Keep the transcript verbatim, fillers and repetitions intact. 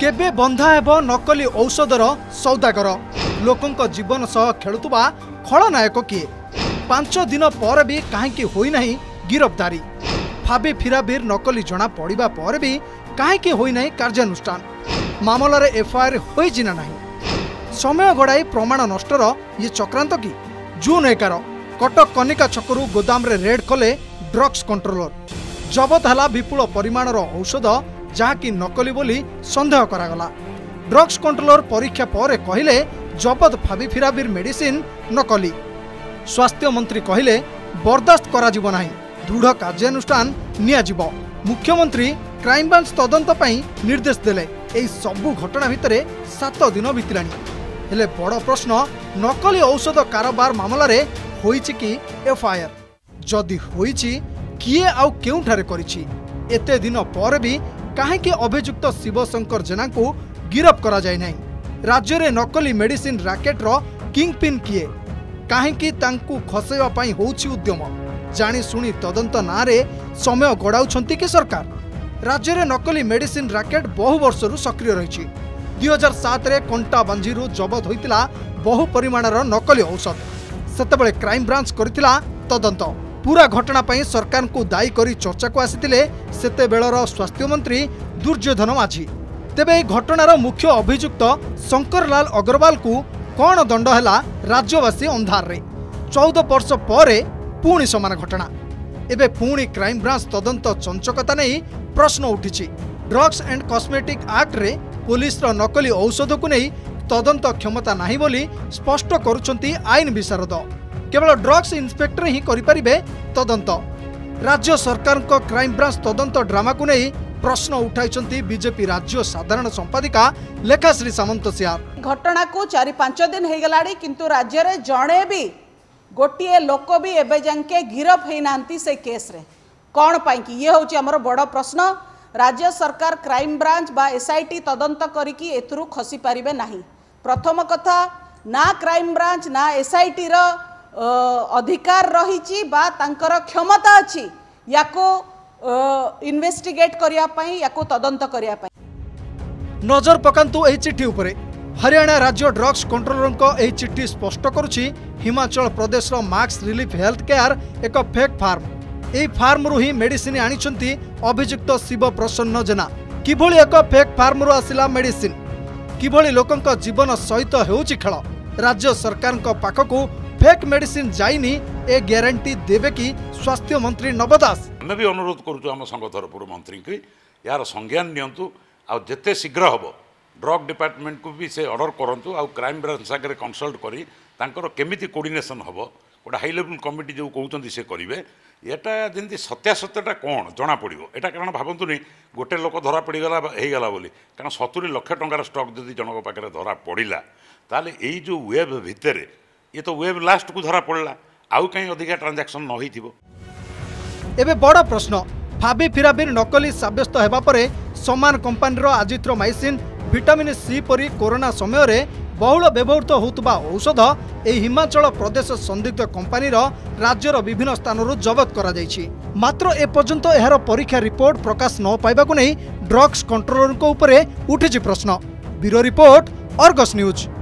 केबे बंधा हेबो नकली औषधर सौदागर लोकंक जीवन सह खेलुवा खलनायक किए पांच दिन पर भी कहीं होई नहीं गिरफ्तारी फाबी फिराबीर नकली जना पड़ा पर भी कहीं होई नहीं कार्यानुष्ठान मामलार एफआईआर होई जिना नहीं समय गड़ाई प्रमाण नष्टर ये चक्रांत कि जून एगार कटक कनिका छकरू गोदामे रेड कले ड्रग्स कंट्रोलर जबत है विपुल परिमाणर औषध जहाँकि नकली बोली सन्देह करागला। ड्रग्स कंट्रोलर परीक्षा पर कहले जबत फाबी फिराबीर मेडिसिन नकली। स्वास्थ्य मंत्री कहले बर्दास्त करा जिवो नाही दृढ़ कार्यानुष्ठान निया जिवो। मुख्यमंत्री क्राइमब्रांच तदंत पई निर्देश देले। एई सबु घटना भितरे सात दिन बितलानी हेले बड़ प्रश्न नकली औषध कारोबार मामला रे होईछि कि एफआईआर? जदि होईछि किए आउ केउठारे करिछि? एते दिन पर भी कहीं अभियुक्त शिवशंकर जेना को गिरफ्त करा जाय नहीं। राज्य में नकली मेडिसिन राकेटर किंगपिन किए कहीं खसैवाप होद्यम जाशुणी तदंत ना समय गड़ाउंट कि सरकार। राज्य में नकली मेडिसिन राकेट बहु वर्षर सक्रिय रही। दुई हजार सात कंटा बांझी जबत होता बहु परिमाणर नकली औषध सेतबे क्राइमब्रांच करथिला तदंत। पूरा घटना पर सरकार को दायी कर चर्चा को आसीथिले सेतेबेलर स्वास्थ्य मंत्री दुर्योधन माझी। तेबे घटनार मुख्य अभियुक्त शंकरलाल अग्रवाल को कौन दंड हैला? राज्यवासी अंधार रे। चौदह वर्ष पर पुणी समान घटना। एबे पुणी क्राइमब्रांच तदंत चंचकता नहीं प्रश्न उठी। ड्रग्स एंड कस्मेटिक आक्ट रे पुलिस नकली औषध को नहीं तदंत क्षमता नहीं बोली स्पष्ट करुछंती आईन विशारद। केवल ड्रग्स इन्स्पेक्टर ही करिपारिबे तदंत। राज्य सरकार को क्राइमब्रांच तदंत ड्रामा को नहीं प्रश्न उठाई बीजेपी राज्य साधारण संपादिका लेखाश्री सामंत सियार। घटना को चार पांच दिन हो गला किंतु राज्य रे जणे भी गोटे लोक भी एबे जांके गिरफ हे नांती से केस रे कोन पाई कि ये होची हमर बड़ प्रश्न। राज्य सरकार क्राइम ब्रांच बा एसआईटी तदंत करिकि एथुरु खसी पारिबे नाही। प्रथम कथा ना क्राइम ब्रांच ना एसआईटी रो अधिकार रहिची बा तांकर क्षमता अछि याको इन्वेस्टिगेट करिया पई याको तदंत करिया पई। नजर पकांतु एही चिट्ठी उपरे। हरियाणा राज्य ड्रग्स कंट्रोलर को एही चिट्ठी स्पष्ट करुछि हिमाचल प्रदेश रो मार्क्स रिलीफ हेल्थ केयर एको फेक फार्म। एही फार्म रु ही मेडिसिन आनिछंती अभियुक्त शिव प्रसन्न जेना। किभली एको फेक फार्म रु आसिला मेडिसिन? किभली लोकंक जीवन सहित हेउछि खेल? राज्य सरकार को पाखकु फेक मेडिसिन जाइनी ए ग्यारंटी देबे कि स्वास्थ्य मंत्री नव दास? हम भी अनुरोध करूछु हम संघ तरफ मंत्री के यार संज्ञान नियंतु आ जते शीघ्र हबो ड्रग डिपार्टमेंट को भी से ऑर्डर करंतु आ क्राइम ब्रांच सागर कंसल्ट करी तांकर केमिति कोऑर्डिनेशन हबो गोटे हाई लेवल कमिटी जो कहते से करेंगे यहाँ जमी सत्यासत्यटा कौन जना पड़ो यहाँ कारण भावतुनि गोटे लोक धरा पड़गला होगा बोली कारण सतुरी लक्ष टकर स्टक जब जनक पाखे धरा पड़ा ताल यो वेब भितर ये तो वेब लास्ट को धरा पड़ा आउ कहीं अधिका ट्रांजाक्शन न एबे बड़ प्रश्न। फाबी फिराबीर नकली सब्यस्त होगापर सामान कंपानीर आजिथ्रोमाइसिन विटामिन सी परी कोरोना समय में बहुल व्यवहृत होता औषध यह हिमाचल प्रदेश संदिग्ध कंपानीर राज्यर विभिन्न स्थानों जबत करा जायछि। मात्र एपर्यंत एहार परीक्षा रिपोर्ट प्रकाश न पाइबाकु नहीं ड्रग्स कंट्रोलर को उपरे उठिछि प्रश्न। Bureau report, Argus news.